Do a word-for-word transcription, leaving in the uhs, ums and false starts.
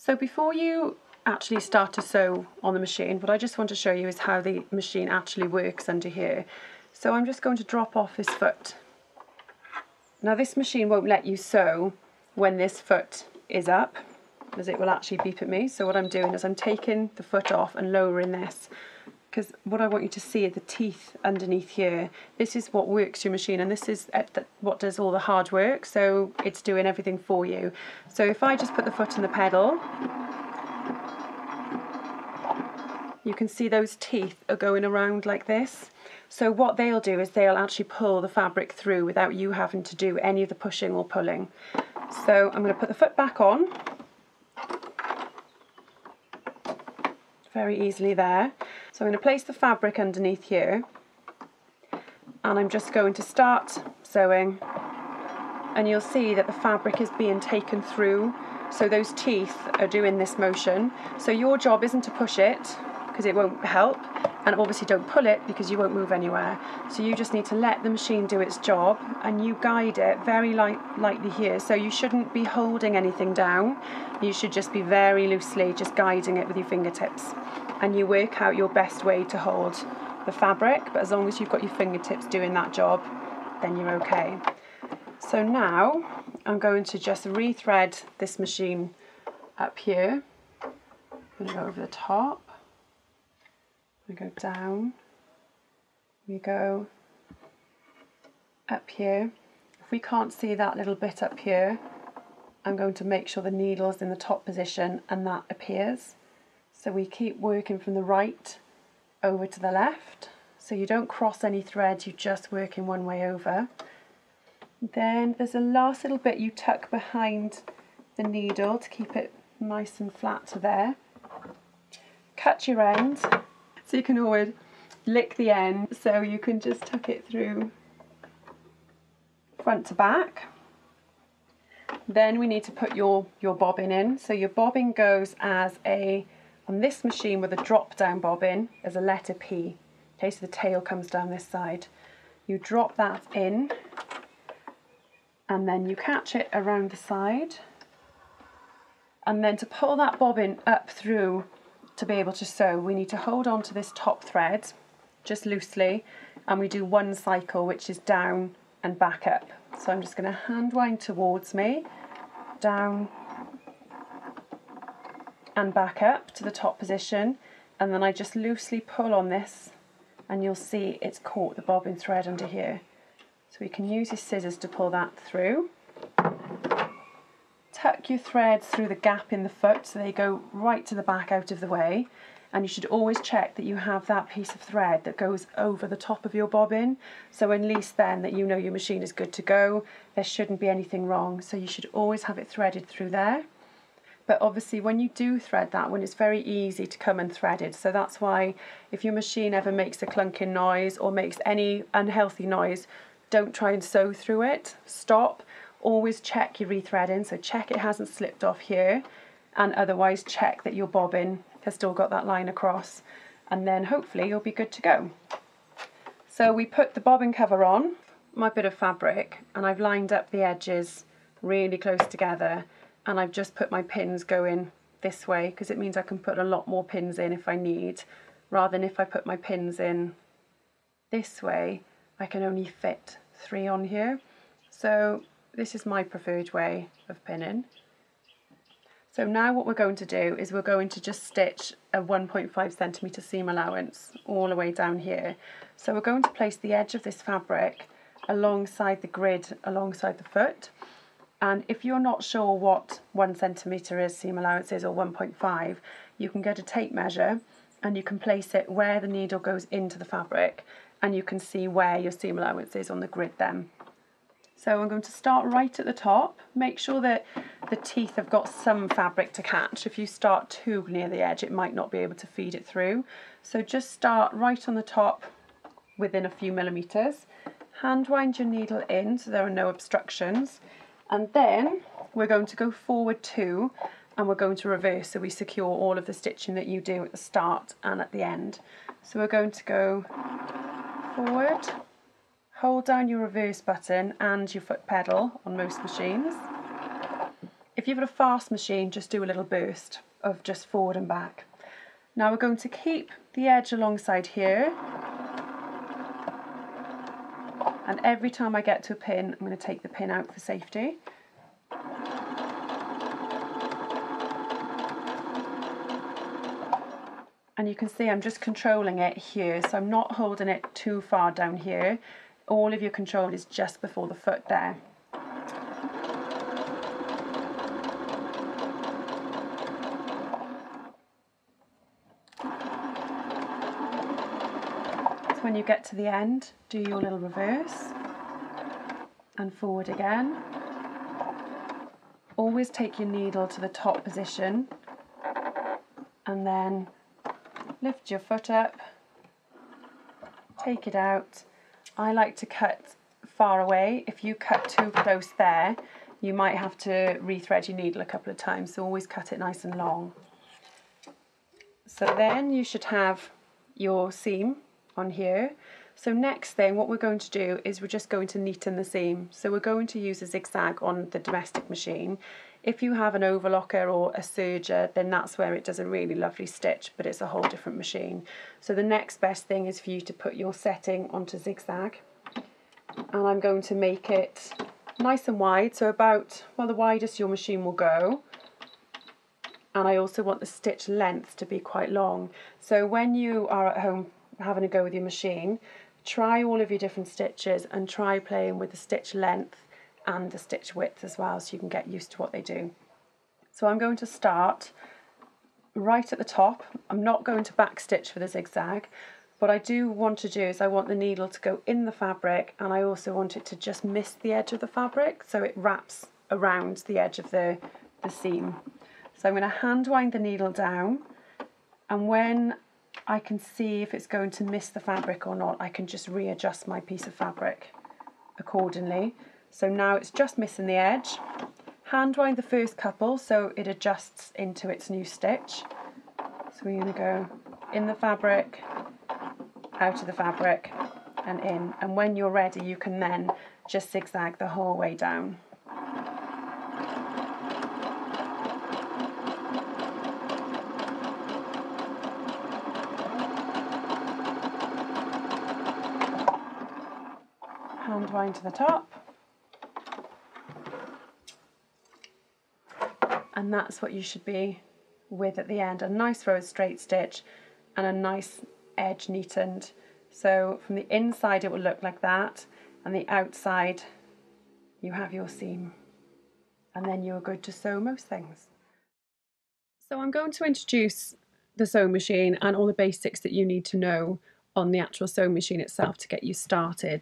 So before you actually start to sew on the machine, what I just want to show you is how the machine actually works under here. So I'm just going to drop off this foot. Now this machine won't let you sew when this foot is up, as it will actually beep at me. So what I'm doing is I'm taking the foot off and lowering this, because what I want you to see are the teeth underneath here. This is what works your machine, and this is at the, what does all the hard work, so it's doing everything for you. So if I just put the foot in the pedal, you can see those teeth are going around like this. So what they'll do is they'll actually pull the fabric through without you having to do any of the pushing or pulling. So I'm going to put the foot back on very easily there. So I'm going to place the fabric underneath here, and I'm just going to start sewing, and you'll see that the fabric is being taken through, so those teeth are doing this motion. So your job isn't to push it, because it won't help, and obviously don't pull it because you won't move anywhere. So you just need to let the machine do its job, and you guide it very light, lightly here. So you shouldn't be holding anything down, you should just be very loosely just guiding it with your fingertips, and you work out your best way to hold the fabric, but as long as you've got your fingertips doing that job, then you're okay. So now I'm going to just re-thread this machine up here. I'm going to go over the top. We go down, we go up here. If we can't see that little bit up here, I'm going to make sure the needle's in the top position and that appears. So we keep working from the right over to the left. So you don't cross any threads, you just work in one way over. Then there's a last little bit you tuck behind the needle to keep it nice and flat to there. Cut your end. So you can always lick the end, so you can just tuck it through front to back. Then we need to put your, your bobbin in. So your bobbin goes as a, on this machine with a drop down bobbin, as a letter P. Okay, so the tail comes down this side. You drop that in, and then you catch it around the side. And then to pull that bobbin up through to be able to sew, we need to hold on to this top thread just loosely, and we do one cycle, which is down and back up. So I'm just going to hand wind towards me, down and back up to the top position, and then I just loosely pull on this, and you'll see it's caught the bobbin thread under here. So we can use your scissors to pull that through. Tuck your threads through the gap in the foot so they go right to the back out of the way, and you should always check that you have that piece of thread that goes over the top of your bobbin, so at least then that you know your machine is good to go, there shouldn't be anything wrong. So you should always have it threaded through there, but obviously when you do thread that one, it's very easy to come and thread it. So that's why if your machine ever makes a clunking noise or makes any unhealthy noise, don't try and sew through it, stop. Always check your rethreading, so check it hasn't slipped off here, and otherwise check that your bobbin has still got that line across, and then hopefully you'll be good to go. So we put the bobbin cover on, my bit of fabric, and I've lined up the edges really close together, and I've just put my pins going this way, because it means I can put a lot more pins in if I need, rather than if I put my pins in this way, I can only fit three on here. So this is my preferred way of pinning. So now what we're going to do is we're going to just stitch a one point five centimetre seam allowance all the way down here. So we're going to place the edge of this fabric alongside the grid, alongside the foot. And if you're not sure what one centimetre is, seam allowance is, or one point five, you can get a tape measure and you can place it where the needle goes into the fabric, and you can see where your seam allowance is on the grid then. So I'm going to start right at the top. Make sure that the teeth have got some fabric to catch. If you start too near the edge, it might not be able to feed it through. So just start right on the top within a few millimetres. Hand wind your needle in so there are no obstructions. And then we're going to go forward two, and we're going to reverse, so we secure all of the stitching that you do at the start and at the end. So we're going to go forward. Hold down your reverse button and your foot pedal on most machines. If you've got a fast machine, just do a little burst of just forward and back. Now we're going to keep the edge alongside here, and every time I get to a pin, I'm going to take the pin out for safety. And you can see I'm just controlling it here, so I'm not holding it too far down here. All of your control is just before the foot there. When you get to the end, do your little reverse and forward again. Always take your needle to the top position and then lift your foot up, take it out. I like to cut far away. If you cut too close there, you might have to re-thread your needle a couple of times, so always cut it nice and long. So then you should have your seam on here. So next thing, what we're going to do is we're just going to neaten the seam. So we're going to use a zigzag on the domestic machine. If you have an overlocker or a serger, then that's where it does a really lovely stitch, but it's a whole different machine. So the next best thing is for you to put your setting onto zigzag, and I'm going to make it nice and wide, so about, well, the widest your machine will go. And I also want the stitch length to be quite long. So when you are at home having a go with your machine, try all of your different stitches and try playing with the stitch length and the stitch width as well, so you can get used to what they do. So I'm going to start right at the top. I'm not going to back stitch for the zigzag. What I do want to do is I want the needle to go in the fabric, and I also want it to just miss the edge of the fabric so it wraps around the edge of the, the seam. So I'm going to hand wind the needle down, and when I can see if it's going to miss the fabric or not, I can just readjust my piece of fabric accordingly. So now it's just missing the edge. Hand wind the first couple so it adjusts into its new stitch. So we're going to go in the fabric, out of the fabric, and in. And when you're ready, you can then just zigzag the whole way down. Hand wind to the top, and that's what you should be with at the end. A nice row of straight stitch and a nice edge neatened. So from the inside it will look like that, and the outside you have your seam, and then you're good to sew most things. So I'm going to introduce the sewing machine and all the basics that you need to know on the actual sewing machine itself to get you started.